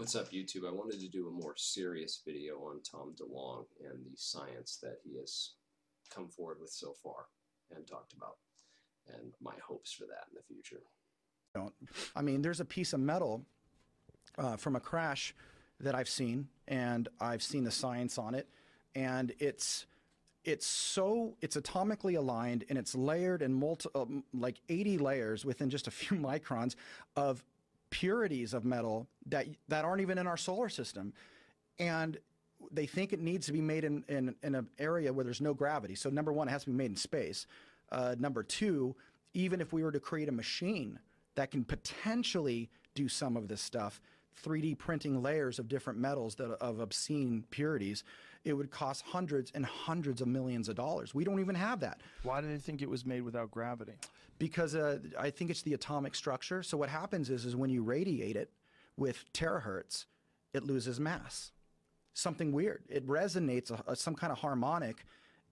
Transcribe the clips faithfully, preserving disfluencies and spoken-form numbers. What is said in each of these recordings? What's up, YouTube? I wanted to do a more serious video on Tom DeLonge and the science that he has come forward with so far and talked about, and my hopes for that in the future. Don't. I mean, there's a piece of metal uh, from a crash that I've seen, and I've seen the science on it, and it's it's so it's atomically aligned, and it's layered in multi uh, like eighty layers within just a few microns of purities of metal that that aren't even in our solar system, and they think it needs to be made in in, in an area where there's no gravity. So number one, it has to be made in space. Uh, number two, even if we were to create a machine that can potentially do some of this stuff, three D printing layers of different metals that are of obscene purities, it would cost hundreds and hundreds of millions of dollars. We don't even have that. Why do they think it was made without gravity? Because uh, I think it's the atomic structure. So what happens is, is when you radiate it with terahertz, it loses mass. Something weird. It resonates a, a, some kind of harmonic,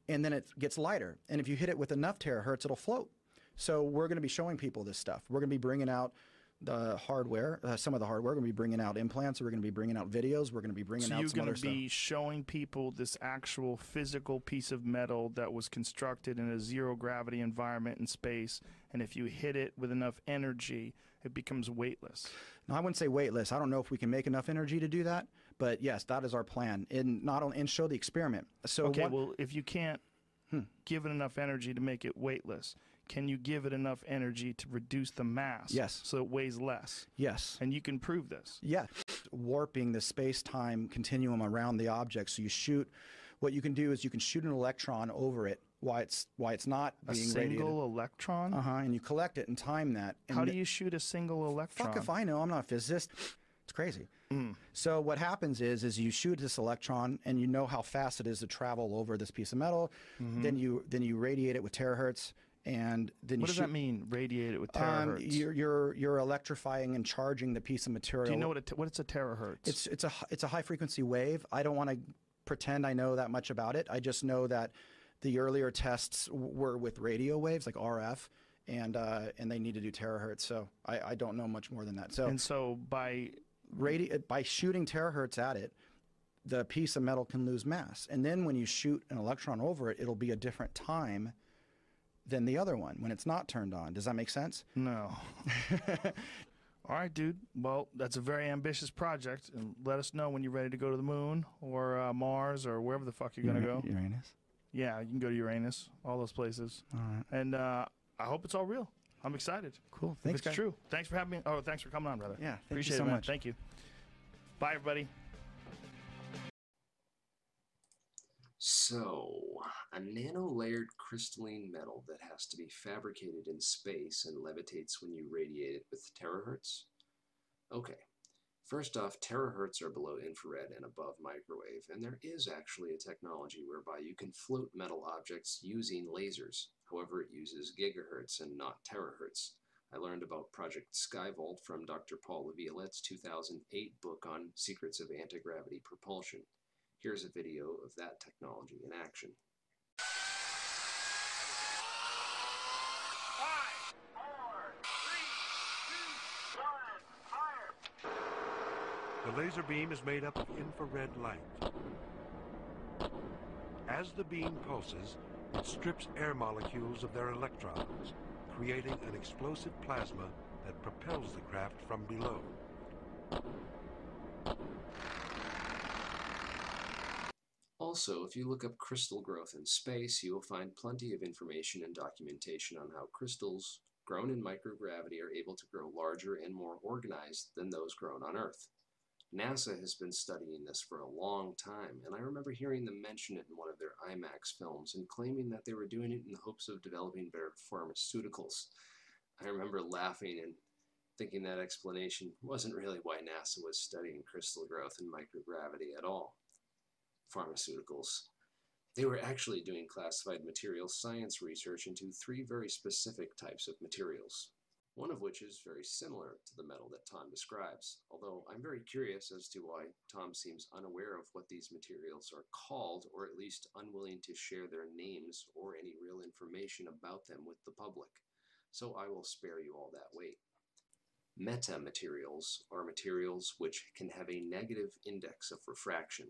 and then it gets lighter. And if you hit it with enough terahertz, it'll float. So we're going to be showing people this stuff. We're going to be bringing out the hardware, uh, some of the hardware. We're going to be bringing out implants. We're going to be bringing out videos. We're going to be bringing so out some other stuff. So you're going to be showing people this actual physical piece of metal that was constructed in a zero gravity environment in space, and if you hit it with enough energy, it becomes weightless. Now, I wouldn't say weightless. I don't know if we can make enough energy to do that, but yes, that is our plan. And not only and show the experiment. So okay, one, well, if you can't hmm. give it enough energy to make it weightless, can you give it enough energy to reduce the mass? Yes. So it weighs less? Yes. And you can prove this? Yeah. Warping the space-time continuum around the object. So you shoot, what you can do is you can shoot an electron over it while it's, while it's not being radiated. A single electron? Uh-huh. And you collect it and time that. And how do you shoot a single electron? Fuck if I know. I'm not a physicist. It's crazy. Mm. So what happens is, is you shoot this electron, and you know how fast it is to travel over this piece of metal. Mm-hmm. Then you then you radiate it with terahertz. And then what you does shoot, that mean? Radiate it with terahertz. Um, you're you're you're electrifying and charging the piece of material. Do you know what it, what it's a terahertz? It's it's a it's a high frequency wave. I don't want to pretend I know that much about it. I just know that the earlier tests were with radio waves like R F, and uh, and they need to do terahertz. So I, I don't know much more than that. So and so by radi by shooting terahertz at it, the piece of metal can lose mass. And then when you shoot an electron over it, it'll be a different time than the other one when it's not turned on. Does that make sense? No. All right, dude. Well, that's a very ambitious project, and let us know when you're ready to go to the moon or uh, Mars or wherever the fuck you're going to go. Uranus? Yeah, you can go to Uranus, all those places. All right. And uh, I hope it's all real. I'm excited. Cool. Thanks, it's true. Thanks for having me. Oh, thanks for coming on, brother. Yeah, thank Appreciate you so it, man. much. Thank you. Bye, everybody. So, a nano-layered crystalline metal that has to be fabricated in space and levitates when you radiate it with terahertz? Okay, first off, terahertz are below infrared and above microwave, and there is actually a technology whereby you can float metal objects using lasers. However, it uses gigahertz and not terahertz. I learned about Project Sky Vault from Doctor Paul Laviolette's two thousand eight book on Secrets of Anti-Gravity Propulsion. Here's a video of that technology in action. five, four, three, two, one, fire! The laser beam is made up of infrared light. As the beam pulses, it strips air molecules of their electrons, creating an explosive plasma that propels the craft from below. Also, if you look up crystal growth in space, you will find plenty of information and documentation on how crystals grown in microgravity are able to grow larger and more organized than those grown on Earth. NASA has been studying this for a long time, and I remember hearing them mention it in one of their IMAX films and claiming that they were doing it in the hopes of developing better pharmaceuticals. I remember laughing and thinking that explanation wasn't really why NASA was studying crystal growth in microgravity at all. Pharmaceuticals. They were actually doing classified material science research into three very specific types of materials, one of which is very similar to the metal that Tom describes, although I'm very curious as to why Tom seems unaware of what these materials are called, or at least unwilling to share their names or any real information about them with the public. So I will spare you all that wait. Metamaterials are materials which can have a negative index of refraction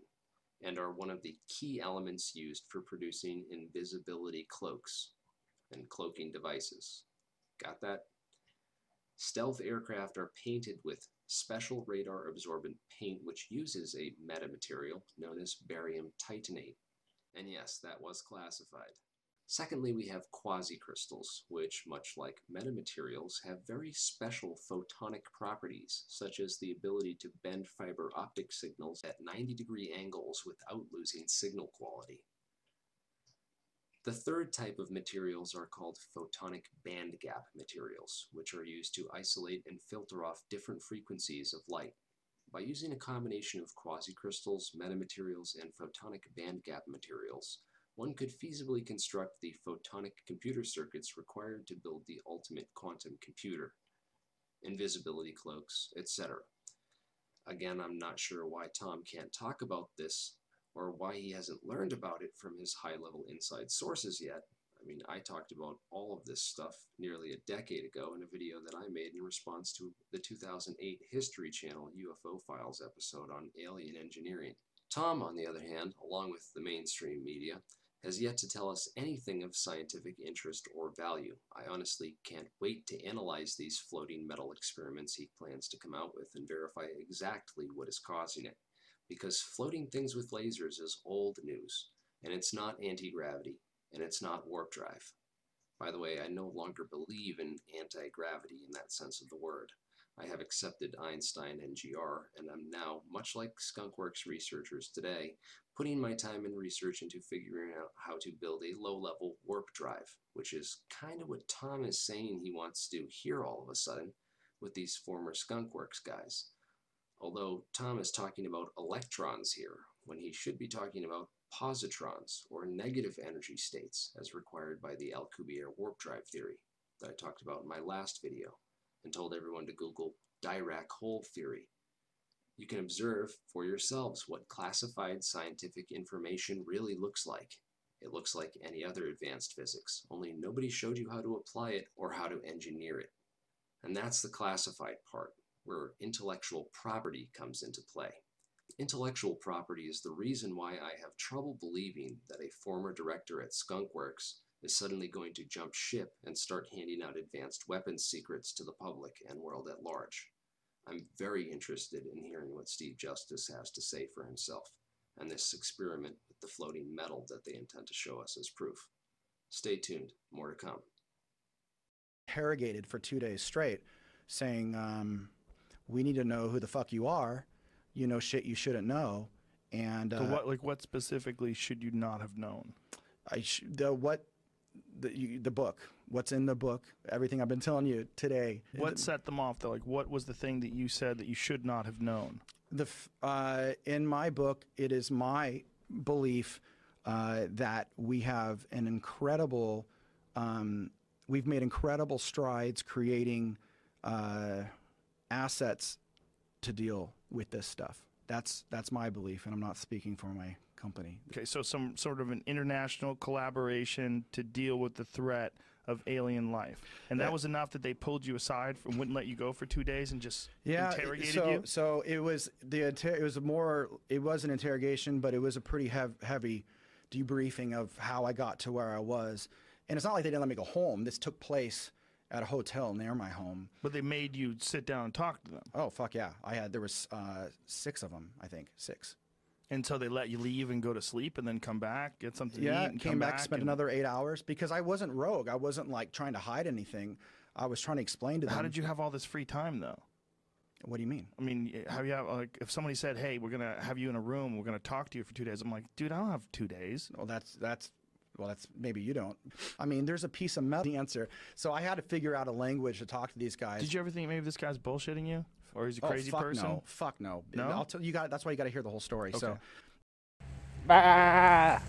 and are one of the key elements used for producing invisibility cloaks and cloaking devices. Got that? Stealth aircraft are painted with special radar absorbent paint which uses a metamaterial known as barium titanate. And yes, that was classified. Secondly, we have quasicrystals, which, much like metamaterials, have very special photonic properties, such as the ability to bend fiber optic signals at ninety degree angles without losing signal quality. The third type of materials are called photonic bandgap materials, which are used to isolate and filter off different frequencies of light. By using a combination of quasicrystals, metamaterials, and photonic bandgap materials, one could feasibly construct the photonic computer circuits required to build the ultimate quantum computer, invisibility cloaks, et cetera. Again, I'm not sure why Tom can't talk about this or why he hasn't learned about it from his high-level inside sources yet. I mean, I talked about all of this stuff nearly a decade ago in a video that I made in response to the two thousand eight History Channel U F O Files episode on alien engineering. Tom, on the other hand, along with the mainstream media, has yet to tell us anything of scientific interest or value. I honestly can't wait to analyze these floating metal experiments he plans to come out with and verify exactly what is causing it, because floating things with lasers is old news, and it's not anti-gravity, and it's not warp drive. By the way, I no longer believe in anti-gravity in that sense of the word. I have accepted Einstein and G R, and I'm now, much like Skunk Works researchers today, putting my time and research into figuring out how to build a low-level warp drive, which is kind of what Tom is saying he wants to do here all of a sudden with these former Skunk Works guys. Although Tom is talking about electrons here, when he should be talking about positrons, or negative energy states, as required by the Alcubierre warp drive theory that I talked about in my last video, and told everyone to Google Dirac hole theory. You can observe for yourselves what classified scientific information really looks like. It looks like any other advanced physics, only nobody showed you how to apply it or how to engineer it. And that's the classified part, where intellectual property comes into play. Intellectual property is the reason why I have trouble believing that a former director at Skunk Works is suddenly going to jump ship and start handing out advanced weapons secrets to the public and world at large. I'm very interested in hearing what Steve Justice has to say for himself, and this experiment with the floating metal that they intend to show us as proof. Stay tuned, more to come. Interrogated for two days straight, saying, um, we need to know who the fuck you are, you know shit you shouldn't know, and... Uh, so what, like what specifically should you not have known? I sh the what... The, you, the book, what's in the book, everything I've been telling you today. What set them off though? Like, what was the thing that you said that you should not have known? The f uh, in my book, it is my belief uh, that we have an incredible, um, we've made incredible strides creating uh, assets to deal with this stuff. That's that's my belief, and I'm not speaking for my company. Okay, so some sort of an international collaboration to deal with the threat of alien life, and that, that was enough that they pulled you aside and wouldn't let you go for two days and just yeah, interrogated so, you. So it was the it was more it was an interrogation, but it was a pretty hev heavy debriefing of how I got to where I was, and it's not like they didn't let me go home. This took place at a hotel near my home. But they made you sit down and talk to them. Oh, fuck yeah. I had, there was uh, six of them, I think, six. And so they let you leave and go to sleep and then come back, get something yeah, to eat and came come back. Yeah, came back, spent and... another eight hours because I wasn't rogue. I wasn't like trying to hide anything. I was trying to explain to them. How did you have all this free time though? What do you mean? I mean, have you have, like, if somebody said, hey, we're going to have you in a room, we're going to talk to you for two days. I'm like, dude, I don't have two days. Well, that's, that's. Well, that's maybe you don't. I mean, there's a piece of metal answer. So I had to figure out a language to talk to these guys. Did you ever think maybe this guy's bullshitting you, or he's a crazy oh, fuck person? No, fuck no. No, I'll tell you. Got that's why you got to hear the whole story. Okay. So. Bah!